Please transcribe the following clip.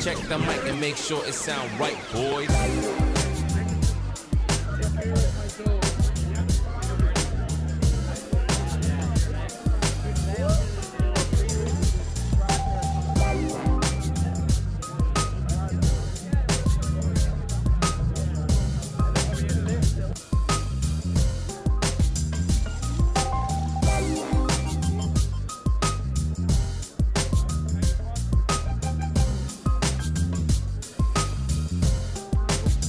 Check the mic and make sure it sound right, boys.